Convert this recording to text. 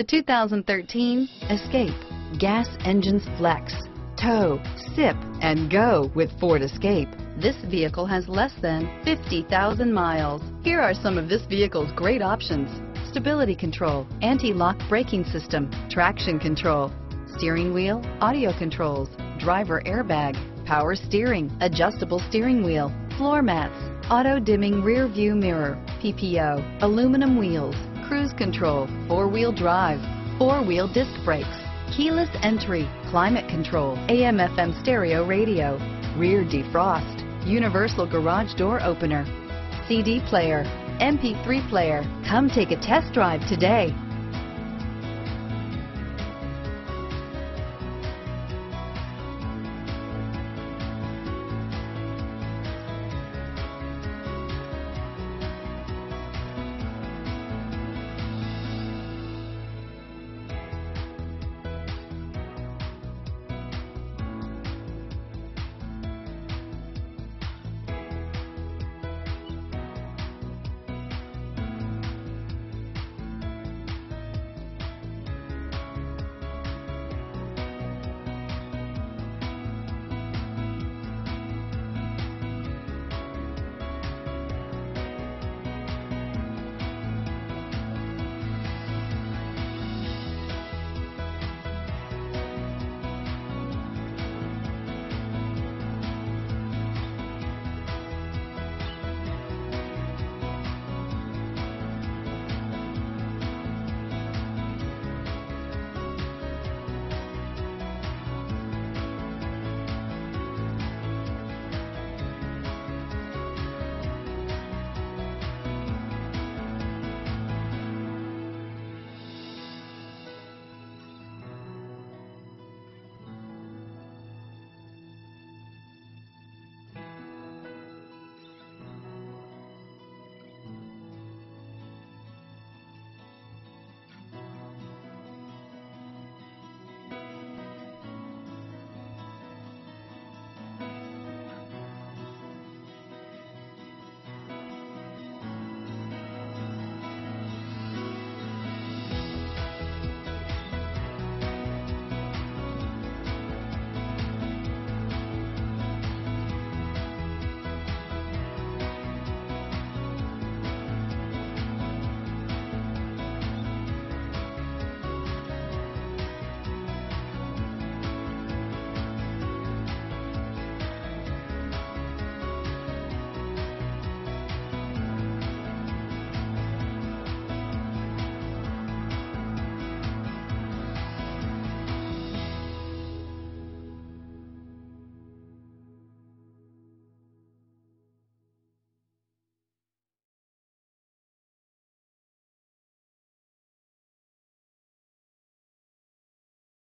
The 2013 Escape. Gas engines flex, tow, sip, and go with Ford Escape. This vehicle has less than 50,000 miles. Here are some of this vehicle's great options: stability control, anti-lock braking system, traction control, steering wheel audio controls, driver airbag, power steering, adjustable steering wheel, floor mats, auto-dimming rear view mirror, PPO, aluminum wheels, cruise control, four-wheel drive, four-wheel disc brakes, keyless entry, climate control, AM/FM stereo radio, rear defrost, universal garage door opener, CD player, MP3 player. Come take a test drive today.